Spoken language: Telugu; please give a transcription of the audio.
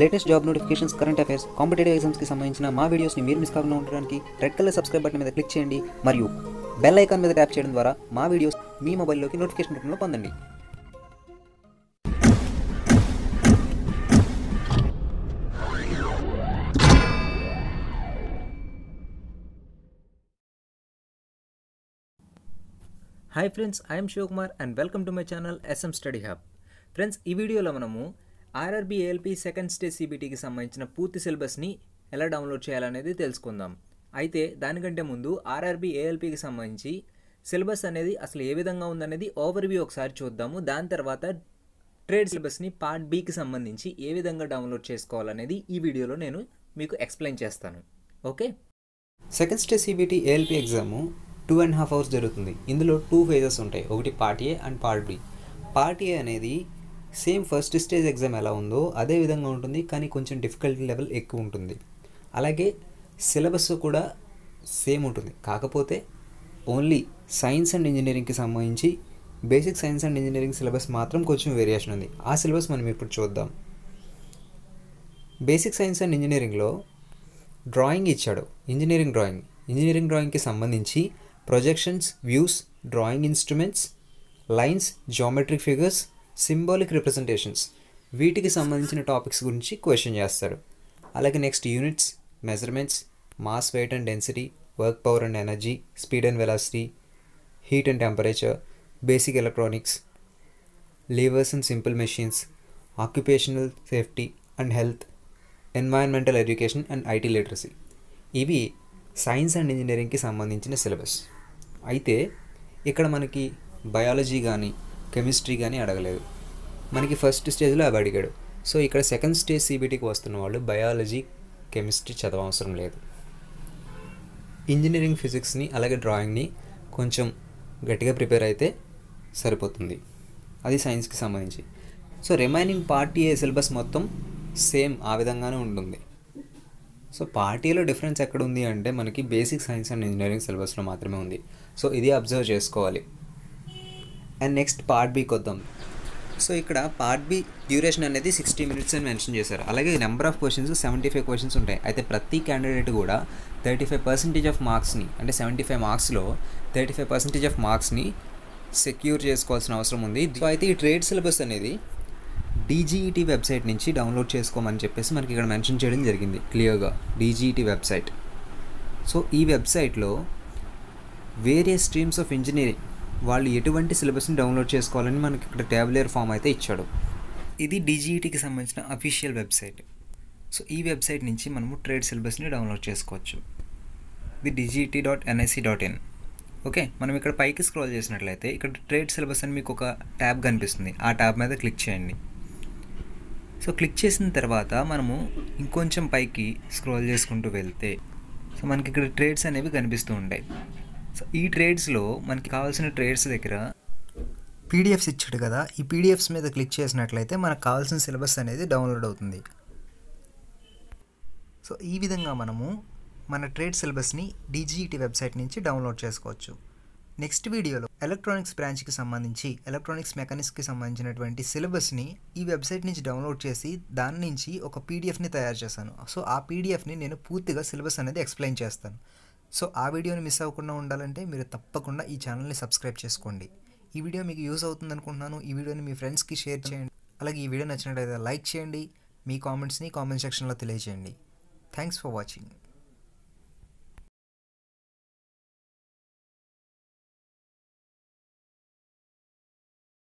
Latest job notifications, current affairs, competitive ఎగ్జామ్స్కి సంబంధించిన మా వీడియోస్ని మీరు మిస్ కాకుండా ఉండడానికి రెడ్ కలర్ సబ్స్క్రైబ్ బటన్ మీద క్లిక్ చేయండి మరియు బెల్ ఐకాన్ మీద ట్యాప్ చేయడం ద్వారా మా వీడియోస్ మీ మొబైల్లోకి నోటిఫికేషన్ రూపంలో పొందండి. Hi friends, I'm Shiva Kumar and welcome to my channel SM study hub. Friends, ఈ వీడియోలో మనము RRB ALP సెకండ్ స్టేజ్ CBTకి సంబంధించిన పూర్తి సిలబస్ని ఎలా డౌన్లోడ్ చేయాలనేది తెలుసుకుందాం. అయితే దానికంటే ముందు RRB ALPకి సంబంధించి సిలబస్ అనేది అసలు ఏ విధంగా ఉందనేది ఓవర్వ్యూ ఒకసారి చూద్దాము. దాని తర్వాత ట్రేడ్ సిలబస్ని పార్ట్ బికి సంబంధించి ఏ విధంగా డౌన్లోడ్ చేసుకోవాలనేది ఈ వీడియోలో నేను మీకు ఎక్స్ప్లెయిన్ చేస్తాను. Okay, second stage CBT ALP exam 2.5 hours జరుగుతుంది. ఇందులో 2 phases ఉంటాయి. ఒకటి part A and part B. Part A అనేది సేమ్ ఫస్ట్ స్టేజ్ ఎగ్జామ్ ఎలా ఉందో అదే విధంగా ఉంటుంది, కానీ కొంచెం డిఫికల్టీ లెవెల్ ఎక్కువ ఉంటుంది. అలాగే సిలబస్ కూడా సేమ్ ఉంటుంది, కాకపోతే ఓన్లీ సైన్స్ అండ్ ఇంజనీరింగ్కి సంబంధించి basic science and engineering syllabus మాత్రం కొంచెం వేరియేషన్ ఉంది. ఆ సిలబస్ మనం ఇప్పుడు చూద్దాం. బేసిక్ సైన్స్ అండ్ ఇంజనీరింగ్లో డ్రాయింగ్ ఇచ్చాడు, ఇంజనీరింగ్ డ్రాయింగ్కి సంబంధించి projections, views, drawing instruments, lines, geometric figures, symbolic representations, వీటికి సంబంధించిన టాపిక్స్ గురించి క్వశ్చన్ చేస్తారు. అలాగే next units, measurements, mass, weight and density, work power and energy, speed and velocity, heat and temperature, basic electronics, levers and simple machines, occupational safety and health, environmental education and IT literacy. ఇవి సైన్స్ అండ్ ఇంజనీరింగ్కి సంబంధించిన సిలబస్. అయితే ఇక్కడ మనకి బయాలజీ కానీ కెమిస్ట్రీ కానీ అడగలేదు, మనకి ఫస్ట్ స్టేజ్లో అవి అడిగాడు. సో ఇక్కడ సెకండ్ స్టేజ్ CBTకి వస్తున్న వాళ్ళు బయాలజీ, కెమిస్ట్రీ చదవవసరం లేదు. ఇంజనీరింగ్ ఫిజిక్స్ని అలాగే డ్రాయింగ్ని కొంచెం గట్టిగా ప్రిపేర్ అయితే సరిపోతుంది. అది సైన్స్కి సంబంధించి. So remaining part A syllabus మొత్తం సేమ్ ఆ విధంగానే ఉంటుంది. సో పార్ట్ ఏలో డిఫరెన్స్ ఎక్కడ ఉంది అంటే మనకి బేసిక్ సైన్స్ అండ్ ఇంజనీరింగ్ సిలబస్లో మాత్రమే ఉంది. సో ఇది అబ్జర్వ్ చేసుకోవాలి. అండ్ నెక్స్ట్ పార్ట్ బికి వద్దాం. సో ఇక్కడ పార్ట్ బి డ్యూరేషన్ అనేది 60 minutes అని మెన్షన్ చేశారు. అలాగే నెంబర్ ఆఫ్ క్వశ్చన్స్ 75 questions ఉంటాయి. అయితే ప్రతి క్యాండిడేట్ కూడా 35% ఆఫ్ మార్క్స్ని, అంటే 75 marksలో 35% ఆఫ్ మార్క్స్ని సెక్యూర్ చేసుకోవాల్సిన అవసరం ఉంది. అయితే ఈ ట్రేడ్ సిలబస్ అనేది DGET వెబ్సైట్ నుంచి డౌన్లోడ్ చేసుకోమని చెప్పేసి మనకి ఇక్కడ మెన్షన్ చేయడం జరిగింది క్లియర్గా, DGET వెబ్సైట్. సో ఈ వెబ్సైట్లో వేరియస్ స్ట్రీమ్స్ ఆఫ్ ఇంజనీరింగ్ వాళ్ళు ఎటువంటి సిలబస్ని డౌన్లోడ్ చేసుకోవాలని మనకి ఇక్కడ ట్యాబులర్ ఫామ్ అయితే ఇచ్చాడు. ఇది DGETకి సంబంధించిన అఫీషియల్ వెబ్సైట్. సో ఈ వెబ్సైట్ నుంచి మనము ట్రేడ్ సిలబస్ని డౌన్లోడ్ చేసుకోవచ్చు. ఇది DGET.nic.in. ఓకే, మనం ఇక్కడ పైకి స్క్రోల్ చేసినట్లయితే ఇక్కడ ట్రేడ్ సిలబస్ అని మీకు ఒక ట్యాబ్ కనిపిస్తుంది. ఆ ట్యాబ్ మీద క్లిక్ చేయండి. సో క్లిక్ చేసిన తర్వాత మనము ఇంకొంచెం పైకి స్క్రోల్ చేసుకుంటూ వెళ్తే సో మనకి ఇక్కడ ట్రేడ్స్ అనేవి కనిపిస్తూ ఉంటాయి. సో ఈ ట్రేడ్స్లో మనకి కావాల్సిన ట్రేడ్స్ దగ్గర PDFs ఇచ్చాడు కదా, ఈ PDFs మీద క్లిక్ చేసినట్లయితే మనకు కావాల్సిన సిలబస్ అనేది డౌన్లోడ్ అవుతుంది. సో ఈ విధంగా మనము మన ట్రేడ్ సిలబస్ని DGET వెబ్సైట్ నుంచి డౌన్లోడ్ చేసుకోవచ్చు. నెక్స్ట్ వీడియోలో ఎలక్ట్రానిక్స్ బ్రాంచ్కి సంబంధించి, ఎలక్ట్రానిక్స్ మెకానిక్స్కి సంబంధించినటువంటి సిలబస్ని ఈ వెబ్సైట్ నుంచి డౌన్లోడ్ చేసి దాని నుంచి ఒక PDF ని తయారు చేశాను. సో ఆ PDF ని నేను పూర్తిగా సిలబస్ అనేది ఎక్స్ప్లెయిన్ చేస్తాను. సో ఆ వీడియోని మిస్ అవ్వకుండా ఉండాలంటే మీరు తప్పకుండా ఈ ఛానల్ని సబ్స్క్రైబ్ చేసుకోండి. ఈ వీడియో మీకు యూజ్ అవుతుంది అనుకుంటున్నాను. ఈ వీడియోని మీ ఫ్రెండ్స్కి షేర్ చేయండి. అలాగే ఈ వీడియో నచ్చినట్లయితే లైక్ చేయండి. మీ కామెంట్స్ని కామెంట్ సెక్షన్లో తెలియజేయండి. Thanks for watching.